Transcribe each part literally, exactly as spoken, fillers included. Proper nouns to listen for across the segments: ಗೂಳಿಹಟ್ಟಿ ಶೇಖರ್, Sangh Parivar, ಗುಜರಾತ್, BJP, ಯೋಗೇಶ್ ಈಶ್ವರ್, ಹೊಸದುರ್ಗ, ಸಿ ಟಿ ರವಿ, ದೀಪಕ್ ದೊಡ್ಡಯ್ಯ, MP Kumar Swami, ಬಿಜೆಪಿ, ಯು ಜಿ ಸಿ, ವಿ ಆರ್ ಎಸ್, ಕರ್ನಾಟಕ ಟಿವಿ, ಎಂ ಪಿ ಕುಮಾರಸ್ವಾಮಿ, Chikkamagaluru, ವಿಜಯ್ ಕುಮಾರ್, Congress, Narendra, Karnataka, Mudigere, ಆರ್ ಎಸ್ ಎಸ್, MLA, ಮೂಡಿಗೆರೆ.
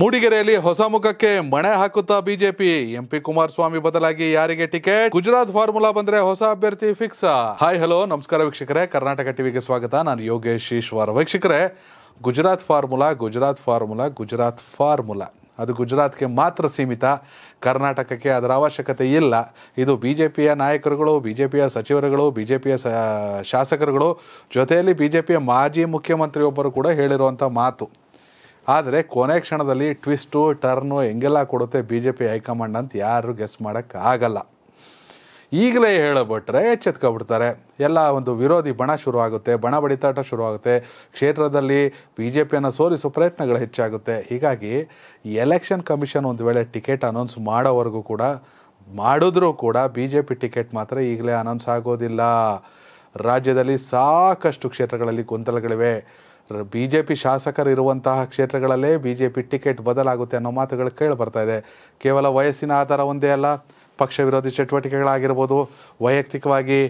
ಮೂಡಿಗೆರೆಯಲ್ಲಿ ಹೊಸ ಮುಖಕ್ಕೆ ಮಣೆ ಹಾಕುತ್ತಾ ಬಿಜೆಪಿ ಎಂಪಿ ಕುಮಾರ್ ಸ್ವಾಮಿ ಬದಲಾಗಿ ಯಾರಿಗೆ ಟಿಕೆಟ್? ಗುಜರಾತ್ ಫಾರ್ಮುಲಾ ಬಂದ್ರೆ ಹೊಸ ಅಭ್ಯರ್ಥಿ ಫಿಕ್ಸ್. ಹಾಯ್ ಹಲೋ ನಮಸ್ಕಾರ ವೀಕ್ಷಕರೇ, ಕರ್ನಾಟಕ ಟಿವಿಗೆ ಸ್ವಾಗತ. ನಾನು ಯೋಗೇಶ್ ಈಶ್ವರ್. ವೀಕ್ಷಕರೇ, ಗುಜರಾತ್ formula ಗುಜರಾತ್ formula ಗುಜರಾತ್ formula ಅದು ಗುಜರಾತ್ಗೆ ಮಾತ್ರ ಸೀಮಿತ, ಕರ್ನಾಟಕಕ್ಕೆ ಅದರ ಅವಶ್ಯಕತೆ ಇಲ್ಲ. ಇದು ಬಿ ಜೆ ಪಿಯ ನಾಯಕರುಗಳು, ಬಿ ಜೆ ಪಿಯ ಸಚಿವರುಗಳು, ಬಿ ಜೆ ಪಿಯ ಶಾಸಕರುಗಳು, ಜೊತೆಯಲ್ಲಿ ಬಿ ಜೆ ಪಿಯ ಮಾಜಿ ಮುಖ್ಯಮಂತ್ರಿಯೊಬ್ಬರು ಕೂಡ ಹೇಳಿರುವಂಥ ಮಾತು. ಆದರೆ ಕೊನೆ ಕ್ಷಣದಲ್ಲಿ ಟ್ವಿಸ್ಟು ಟರ್ನು ಹೆಂಗೆಲ್ಲ ಕೊಡುತ್ತೆ ಬಿ ಜೆ ಪಿ ಹೈಕಮಾಂಡ್ ಅಂತ ಯಾರು ಗೆಸ್ ಮಾಡೋಕ್ಕಾಗಲ್ಲ. ಈಗಲೇ ಹೇಳಬಿಟ್ರೆ ಎಚ್ಚೆತ್ಕೊಬಿಡ್ತಾರೆ, ಎಲ್ಲ ಒಂದು ವಿರೋಧಿ ಬಣ ಶುರುವಾಗುತ್ತೆ, ಬಣ ಬಡಿತಾಟ ಶುರುವಾಗುತ್ತೆ, ಕ್ಷೇತ್ರದಲ್ಲಿ ಬಿ ಜೆ ಪಿಯನ್ನು ಸೋಲಿಸೋ ಪ್ರಯತ್ನಗಳು ಹೆಚ್ಚಾಗುತ್ತೆ. ಹೀಗಾಗಿ ಎಲೆಕ್ಷನ್ ಕಮಿಷನ್ ಒಂದು ವೇಳೆ ಟಿಕೆಟ್ ಅನೌನ್ಸ್ ಮಾಡೋವರೆಗೂ ಕೂಡ ಮಾಡಿದ್ರೂ ಕೂಡ ಬಿ ಜೆ ಪಿ ಟಿಕೆಟ್ ಮಾತ್ರ ಈಗಲೇ ಅನೌನ್ಸ್ ಆಗೋದಿಲ್ಲ. ರಾಜ್ಯದಲ್ಲಿ ಸಾಕಷ್ಟು ಕ್ಷೇತ್ರಗಳಲ್ಲಿ ಗೊಂದಲಗಳಿವೆ. ಬಿ ಜೆ ಪಿ ಶಾಸಕರಿರುವಂತಹ ಕ್ಷೇತ್ರಗಳಲ್ಲೇ ಬಿ ಜೆ ಪಿ ಟಿಕೆಟ್ ಬದಲಾಗುತ್ತೆ ಅನ್ನೋ ಮಾತುಗಳು ಕೇಳಿಬರ್ತಾ ಇದೆ. ಕೇವಲ ವಯಸ್ಸಿನ ಆಧಾರ ಒಂದೇ ಅಲ್ಲ, ಪಕ್ಷ ವಿರೋಧಿ ಚಟುವಟಿಕೆಗಳಾಗಿರ್ಬೋದು, ವೈಯಕ್ತಿಕವಾಗಿ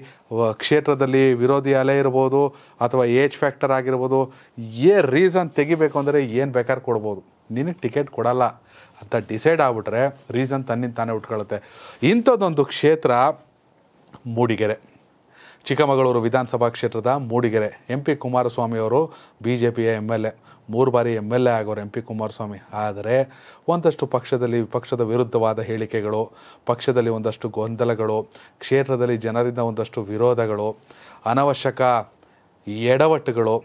ಕ್ಷೇತ್ರದಲ್ಲಿ ವಿರೋಧಿ ಅಲೆ ಇರ್ಬೋದು, ಅಥವಾ ಏಜ್ ಫ್ಯಾಕ್ಟರ್ ಆಗಿರ್ಬೋದು, ಏ ರೀಸನ್ ತೆಗಿಬೇಕು ಅಂದರೆ ಏನು ಬೇಕಾದ್ರೂ ಕೊಡ್ಬೋದು, ನಿನಗೆ ಟಿಕೆಟ್ ಕೊಡಲ್ಲ ಅಂತ ಡಿಸೈಡ್ ಆಗಿಬಿಟ್ರೆ ರೀಸನ್ ತನ್ನಿಂದ ತಾನೇ ಉಟ್ಕೊಳ್ಳುತ್ತೆ. ಇಂಥದ್ದೊಂದು ಕ್ಷೇತ್ರ ಮೂಡಿಗೆರೆ, ಚಿಕ್ಕಮಗಳೂರು ವಿಧಾನಸಭಾ ಕ್ಷೇತ್ರದ ಮೂಡಿಗೆರೆ. ಎಂ ಪಿ ಕುಮಾರಸ್ವಾಮಿಯವರು ಬಿ ಜೆ ಪಿಯ ಎಮ್ ಎಲ್ ಎ, ಮೂರು ಬಾರಿ ಎಮ್ ಎಲ್ ಎ ಆಗೋರು ಎಂ ಪಿ ಕುಮಾರಸ್ವಾಮಿ. ಆದರೆ ಒಂದಷ್ಟು ಪಕ್ಷದಲ್ಲಿ ಪಕ್ಷದ ವಿರುದ್ಧವಾದ ಹೇಳಿಕೆಗಳು, ಪಕ್ಷದಲ್ಲಿ ಒಂದಷ್ಟು ಗೊಂದಲಗಳು, ಕ್ಷೇತ್ರದಲ್ಲಿ ಜನರಿಂದ ಒಂದಷ್ಟು ವಿರೋಧಗಳು, ಅನವಶ್ಯಕ ಎಡವಟ್ಟುಗಳು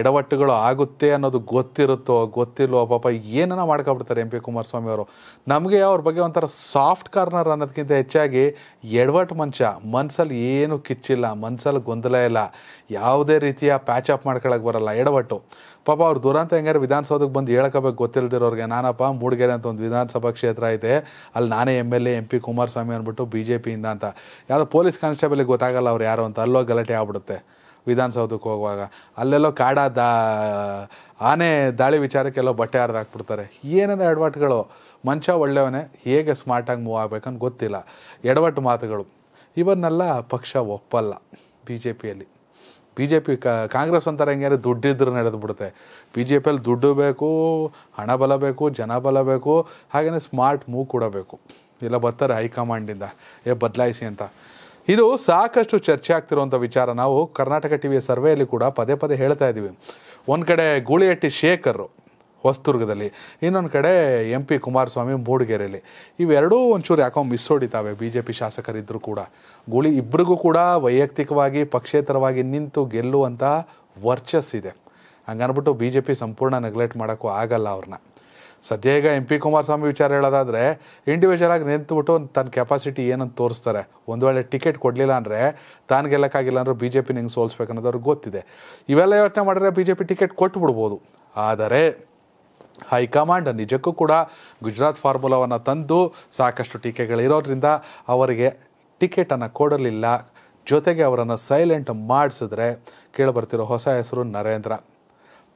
ಎಡವಟ್ಟುಗಳು ಆಗುತ್ತೆ ಅನ್ನೋದು ಗೊತ್ತಿರುತ್ತೋ ಗೊತ್ತಿಲ್ವೋ ಪಾಪ ಏನನ್ನ ಮಾಡ್ಕೊಬಿಡ್ತಾರೆ ಎಂ ಪಿ ಕುಮಾರಸ್ವಾಮಿ ಅವರು. ನಮಗೆ ಅವ್ರ ಬಗ್ಗೆ ಒಂಥರ ಸಾಫ್ಟ್ ಕಾರ್ನರ್ ಅನ್ನೋದಕ್ಕಿಂತ ಹೆಚ್ಚಾಗಿ ಎಡವಟ್ಟು ಮನುಷ್ಯ, ಮನಸ್ಸಲ್ಲಿ ಏನು ಕಿಚ್ಚಿಲ್ಲ, ಮನಸ್ಸಲ್ಲಿ ಗೊಂದಲ ಇಲ್ಲ, ಯಾವುದೇ ರೀತಿಯ ಪ್ಯಾಚ್ ಅಪ್ ಮಾಡ್ಕೊಳಕ್ಕೆ ಬರಲ್ಲ, ಎಡವಟ್ಟು. ಪಾಪ ಅವ್ರು ದುರಂತ ಹೆಂಗಾರು ವಿಧಾನಸೌಧಕ್ಕೆ ಬಂದು ಹೇಳ್ಕೋಬೇಕು ಗೊತ್ತಿಲ್ಲದಿರೋರಿಗೆ, ನಾನಪ್ಪ ಮೂಡಿಗೆರೆ ಅಂತ ಒಂದು ವಿಧಾನಸಭಾ ಕ್ಷೇತ್ರ ಐತೆ, ಅಲ್ಲಿ ನಾನೇ M L A ಎಂ ಪಿ ಕುಮಾರಸ್ವಾಮಿ ಅಂದ್ಬಿಟ್ಟು ಬಿ ಜೆ ಪಿಯಿಂದ ಅಂತ ಯಾವುದೋ ಪೊಲೀಸ್ ಕಾನ್ಸ್ಟೇಬಲ್ಗೆ ಗೊತ್ತಾಗಲ್ಲ ಅವ್ರು ಯಾರು ಅಂತ, ಅಲ್ಲೋ ಗಲಾಟೆ ಆಗ್ಬಿಡುತ್ತೆ. ವಿಧಾನಸೌಧಕ್ಕೆ ಹೋಗುವಾಗ ಅಲ್ಲೆಲ್ಲೋ ಕಾಡ ದಾ ಆನೆ ದಾಳಿ ವಿಚಾರಕ್ಕೆಲ್ಲೋ ಬಟ್ಟೆ ಹರಿದಾಕ್ಬಿಡ್ತಾರೆ. ಏನೇನು ಎಡವಟ್ಟುಗಳು, ಮನುಷ್ಯ ಒಳ್ಳೆಯವನೇ, ಹೇಗೆ ಸ್ಮಾರ್ಟಾಗಿ ಮೂವ್ ಆಗಬೇಕಂತ ಗೊತ್ತಿಲ್ಲ, ಎಡವಟ್ಟು ಮಾತುಗಳು. ಇವನ್ನೆಲ್ಲ ಪಕ್ಷ ಒಪ್ಪಲ್ಲ ಬಿ ಜೆ ಪಿಯಲ್ಲಿ. ಬಿ ಜೆ ಪಿ ಕಾಂಗ್ರೆಸ್ ಒಂಥರ ಹೆಂಗೆ ಅಂದರೆ ದುಡ್ಡಿದ್ರೂ ನಡೆದ್ಬಿಡುತ್ತೆ, ಬಿ ಜೆ ಪಿಯಲ್ಲಿ ದುಡ್ಡು ಬೇಕು, ಹಣ ಬಲ ಬೇಕು, ಜನ ಬಲ ಬೇಕು, ಹಾಗೆಯೇ ಸ್ಮಾರ್ಟ್ ಮೂವ್ ಕೂಡ ಬೇಕು. ಇಲ್ಲ ಬರ್ತಾರೆ ಹೈಕಮಾಂಡಿಂದ ಏ ಬದಲಾಯಿಸಿ ಅಂತ. ಇದು ಸಾಕಷ್ಟು ಚರ್ಚೆ ಆಗ್ತಿರುವಂಥ ವಿಚಾರ. ನಾವು ಕರ್ನಾಟಕ ಟಿ ವಿಯ ಸರ್ವೆಯಲ್ಲಿ ಕೂಡ ಪದೇ ಪದೇ ಹೇಳ್ತಾ ಇದ್ದೀವಿ. ಒಂದು ಕಡೆ ಗೂಳಿಹಟ್ಟಿ ಶೇಖರ್ ಹೊಸದುರ್ಗದಲ್ಲಿ, ಇನ್ನೊಂದು ಕಡೆ ಎಂ ಪಿ ಕುಮಾರಸ್ವಾಮಿ ಮೂಡಿಗೆರೆಯಲ್ಲಿ. ಇವೆರಡೂ ಒಂಚೂರು ಯಾಕೋ ಮಿಸ್ ಹೊಡಿತಾವೆ ಬಿ ಜೆ ಪಿ ಶಾಸಕರಿದ್ದರೂ ಕೂಡ. ಗೂಳಿ ಇಬ್ಬರಿಗೂ ಕೂಡ ವೈಯಕ್ತಿಕವಾಗಿ ಪಕ್ಷೇತರವಾಗಿ ನಿಂತು ಗೆಲ್ಲುವಂಥ ವರ್ಚಸ್ಸಿದೆ. ಹಂಗನ್ಬಿಟ್ಟು ಬಿ ಜೆ ಪಿ ಸಂಪೂರ್ಣ ನೆಗ್ಲೆಕ್ಟ್ ಮಾಡೋಕ್ಕೂ ಆಗಲ್ಲ ಅವ್ರನ್ನ. ಸದ್ಯ ಈಗ ಎಂ ಪಿ ಕುಮಾರಸ್ವಾಮಿ ವಿಚಾರ ಹೇಳೋದಾದರೆ ಇಂಡಿವಿಜುವಲ್ ಆಗಿ ನಿಂತುಬಿಟ್ಟು ತನ್ನ ಕೆಪಾಸಿಟಿ ಏನಂತ ತೋರಿಸ್ತಾರೆ. ಒಂದು ವೇಳೆ ಟಿಕೆಟ್ ಕೊಡಲಿಲ್ಲ ಅಂದರೆ ತಾನು ಗೆಲ್ಲಕ್ಕಾಗಿಲ್ಲ ಅಂದ್ರೆ ಬಿ ಜೆ ಪಿ ನಿಂಗೆ ಸೋಲಿಸ್ಬೇಕು ಅನ್ನೋದವ್ರಿಗೆ ಗೊತ್ತಿದೆ. ಇವೆಲ್ಲ ಯೋಚನೆ ಮಾಡಿದ್ರೆ ಬಿ ಜೆ ಪಿ ಟಿಕೆಟ್ ಕೊಟ್ಟುಬಿಡ್ಬೋದು. ಆದರೆ ಹೈಕಮಾಂಡ್ ನಿಜಕ್ಕೂ ಕೂಡ ಗುಜರಾತ್ ಫಾರ್ಮುಲಾವನ್ನು ತಂದು ಸಾಕಷ್ಟು ಟೀಕೆಗಳಿರೋದ್ರಿಂದ ಅವರಿಗೆ ಟಿಕೆಟನ್ನು ಕೊಡಲಿಲ್ಲ. ಜೊತೆಗೆ ಅವರನ್ನು ಸೈಲೆಂಟ್ ಮಾಡಿಸಿದ್ರೆ ಕೇಳಿಬರ್ತಿರೋ ಹೊಸ ಹೆಸರು ನರೇಂದ್ರ.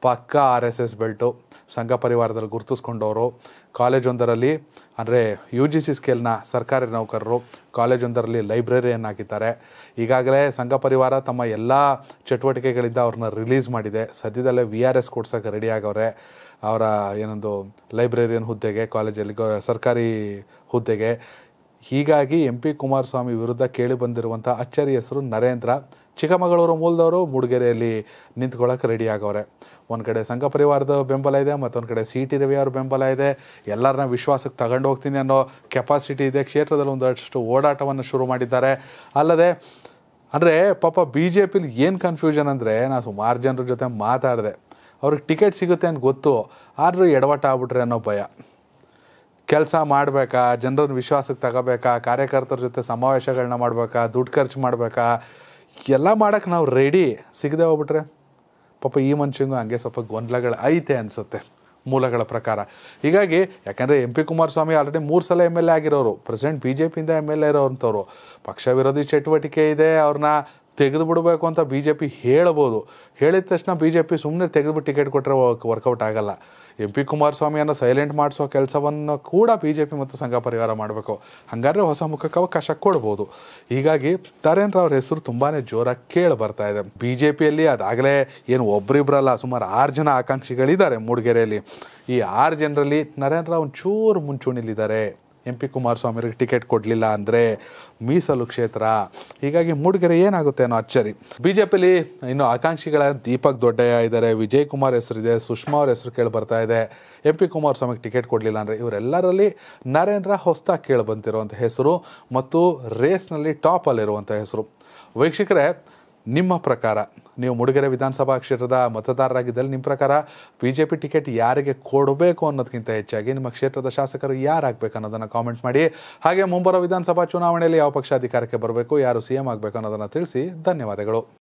ಪಕ್ಕ ಆರ್ ಎಸ್ ಎಸ್ ಬೆಲ್ಟು, ಸಂಘ ಪರಿವಾರದಲ್ಲಿ ಗುರುತಿಸ್ಕೊಂಡವರು, ಕಾಲೇಜೊಂದರಲ್ಲಿ ಅಂದರೆ ಯು ಜಿ ಸಿ ಸ್ಕೇಲ್ನ ಸರ್ಕಾರಿ ನೌಕರರು, ಕಾಲೇಜೊಂದರಲ್ಲಿ ಲೈಬ್ರರಿಯನ್ನು ಹಾಕಿದ್ದಾರೆ. ಈಗಾಗಲೇ ಸಂಘ ಪರಿವಾರ ತಮ್ಮ ಎಲ್ಲ ಚಟುವಟಿಕೆಗಳಿಂದ ಅವ್ರನ್ನ ರಿಲೀಸ್ ಮಾಡಿದೆ. ಸದ್ಯದಲ್ಲೇ ವಿ ಆರ್ ಎಸ್ ಕೊಡ್ಸೋಕೆ ರೆಡಿ ಆಗವ್ರೆ. ಅವರ ಏನೊಂದು ಲೈಬ್ರರಿಯನ್ ಹುದ್ದೆಗೆ, ಕಾಲೇಜಲ್ಲಿ ಸರ್ಕಾರಿ ಹುದ್ದೆಗೆ. ಹೀಗಾಗಿ ಎಂ ಪಿ ಕುಮಾರಸ್ವಾಮಿ ವಿರುದ್ಧ ಕೇಳಿ ಬಂದಿರುವಂಥ ಅಚ್ಚರಿ ಹೆಸರು ನರೇಂದ್ರ. ಚಿಕ್ಕಮಗಳೂರು ಮೂಲದವರು ಮೂಡಿಗೆರೆಯಲ್ಲಿ ನಿಂತ್ಕೊಳ್ಳೋಕೆ ರೆಡಿ ಆಗವ್ರೆ. ಒಂದು ಕಡೆ ಸಂಘ ಪರಿವಾರದ ಬೆಂಬಲ ಇದೆ, ಮತ್ತೊಂದು ಕಡೆ ಸಿ ಟಿ ರವಿ ಅವ್ರ ಬೆಂಬಲ ಇದೆ. ಎಲ್ಲರನ್ನ ವಿಶ್ವಾಸಕ್ಕೆ ತಗೊಂಡು ಹೋಗ್ತೀನಿ ಅನ್ನೋ ಕೆಪಾಸಿಟಿ ಇದೆ. ಕ್ಷೇತ್ರದಲ್ಲಿ ಒಂದಷ್ಟು ಓಡಾಟವನ್ನು ಶುರು ಮಾಡಿದ್ದಾರೆ. ಅಲ್ಲದೆ ಅಂದರೆ ಪಾಪ ಬಿ ಜೆ ಪಿಲಿ ಏನು ಕನ್ಫ್ಯೂಷನ್ ಅಂದರೆ, ನಾನು ಸುಮಾರು ಜನರ ಜೊತೆ ಮಾತಾಡಿದೆ, ಅವ್ರಿಗೆ ಟಿಕೆಟ್ ಸಿಗುತ್ತೆ ಅಂತ ಗೊತ್ತು, ಆದರೂ ಎಡವಟ್ಟ ಆಗ್ಬಿಟ್ರೆ ಅನ್ನೋ ಭಯ. ಕೆಲಸ ಮಾಡಬೇಕಾ, ಜನರನ್ನು ವಿಶ್ವಾಸಕ್ಕೆ ತಗೋಬೇಕಾ, ಕಾರ್ಯಕರ್ತರ ಜೊತೆ ಸಮಾವೇಶಗಳನ್ನ ಮಾಡಬೇಕಾ, ದುಡ್ಡು ಖರ್ಚು ಮಾಡಬೇಕಾ, ಎಲ್ಲ ಮಾಡೋಕ್ಕೆ ನಾವು ರೆಡಿ. ಸಿಗದೆ ಹೋಗ್ಬಿಟ್ರೆ ಪಾಪ ಈ ಮನುಷ್ಯಂಗೂ ಹಂಗೆ ಸ್ವಲ್ಪ ಗೊಂದಲಗಳು ಐತೆ ಅನಿಸುತ್ತೆ ಮೂಲಗಳ ಪ್ರಕಾರ. ಹೀಗಾಗಿ ಯಾಕಂದರೆ ಎಂ ಪಿ ಕುಮಾರಸ್ವಾಮಿ ಆಲ್ರೆಡಿ ಮೂರು ಸಲ ಎಮ್ ಎಲ್ ಎ ಆಗಿರೋರು, ಪ್ರೆಸೆಂಟ್ ಬಿ ಜೆ ಪಿಯಿಂದ ಎಮ್ ಎಲ್ ಎ ಇರೋವಂಥವ್ರು. ಪಕ್ಷ ವಿರೋಧಿ ಚಟುವಟಿಕೆ ಇದೆ, ಅವ್ರನ್ನ ತೆಗೆದು ಬಿಡಬೇಕು ಅಂತ ಬಿ ಜೆ ಪಿ ಹೇಳ್ಬೋದು. ಹೇಳಿದ ತಕ್ಷಣ ಬಿ ಜೆ ಪಿ ಸುಮ್ಮನೆ ತೆಗೆದುಬಿಟ್ಟು ಟಿಕೆಟ್ ಕೊಟ್ಟರೆ ವರ್ಕೌಟ್ ಆಗಲ್ಲ. ಎಂ ಪಿ ಕುಮಾರಸ್ವಾಮಿಯನ್ನು ಸೈಲೆಂಟ್ ಮಾಡಿಸೋ ಕೆಲಸವನ್ನು ಕೂಡ ಬಿಜೆಪಿ ಮತ್ತು ಸಂಘ ಪರಿವಾರ ಮಾಡಬೇಕು. ಹಾಗಾದರೆ ಹೊಸ ಮುಖಕ್ಕೆ ಅವಕಾಶ ಕೊಡಬಹುದು. ಹೀಗಾಗಿ ನರೇಂದ್ರ ಅವರ ಹೆಸರು ತುಂಬಾ ಜೋರಾಗಿ ಕೇಳಿ ಬರ್ತಾ ಇದೆ. ಬಿಜೆಪಿಯಲ್ಲಿ ಅದಾಗಲೇ ಏನು ಒಬ್ಬರಿಬ್ಬರಲ್ಲ ಸುಮಾರು ಆರು ಜನ ಆಕಾಂಕ್ಷಿಗಳಿದ್ದಾರೆ ಮೂಡಿಗೆರೆಯಲ್ಲಿ. ಈ ಆರು ಜನರಲ್ಲಿ ನರೇಂದ್ರ ಒಂಚೂರು ಮುಂಚೂಣಿಲಿದ್ದಾರೆ. ಎಂ ಪಿ ಕುಮಾರಸ್ವಾಮಿಯವರಿಗೆ ಟಿಕೆಟ್ ಕೊಡಲಿಲ್ಲ ಅಂದರೆ ಮೀಸಲು ಕ್ಷೇತ್ರ, ಹೀಗಾಗಿ ಮೂಡಿಗೆರೆ ಏನಾಗುತ್ತೆ ಅನ್ನೋ ಅಚ್ಚರಿ. ಬಿಜೆಪಿಯಲ್ಲಿ ಇನ್ನು ಆಕಾಂಕ್ಷಿಗಳ ದೀಪಕ್ ದೊಡ್ಡಯ್ಯ ಇದ್ದಾರೆ, ವಿಜಯ್ ಕುಮಾರ್ ಹೆಸರಿದೆ, ಸುಷ್ಮಾ ಅವ್ರ ಹೆಸರು ಕೇಳಿ ಬರ್ತಾ ಇದೆ. ಎಂ ಪಿ ಕುಮಾರಸ್ವಾಮಿಗೆ ಟಿಕೆಟ್ ಕೊಡಲಿಲ್ಲ ಅಂದರೆ ಇವರೆಲ್ಲರಲ್ಲಿ ನರೇಂದ್ರ ಹೊಸದಾಗಿ ಕೇಳಿ ಬಂತಿರುವಂಥ ಹೆಸರು ಮತ್ತು ರೇಸ್ನಲ್ಲಿ ಟಾಪಲ್ಲಿರುವಂಥ ಹೆಸರು. ವೀಕ್ಷಕರೇ, ನಿಮ್ಮ ಪ್ರಕಾರ, ನೀವು ಮೂಡಿಗೆರೆ ವಿಧಾನಸಭಾ ಕ್ಷೇತ್ರದ ಮತದಾರರಾಗಿದ್ದಲ್ಲಿ ನಿಮ್ಮ ಪ್ರಕಾರ ಬಿಜೆಪಿ ಟಿಕೆಟ್ ಯಾರಿಗೆ ಕೊಡಬೇಕು ಅನ್ನೋದಕ್ಕಿಂತ ಹೆಚ್ಚಾಗಿ ನಿಮ್ಮ ಕ್ಷೇತ್ರದ ಶಾಸಕರು ಯಾರಾಗಬೇಕು ಅನ್ನೋದನ್ನು ಕಾಮೆಂಟ್ ಮಾಡಿ. ಹಾಗೆ ಮುಂಬರುವ ವಿಧಾನಸಭಾ ಚುನಾವಣೆಯಲ್ಲಿ ಯಾವ ಪಕ್ಷ ಅಧಿಕಾರಕ್ಕೆ ಬರಬೇಕು, ಯಾರು ಸಿ ಎಂ ಆಗಬೇಕು ಅನ್ನೋದನ್ನು ತಿಳಿಸಿ. ಧನ್ಯವಾದಗಳು.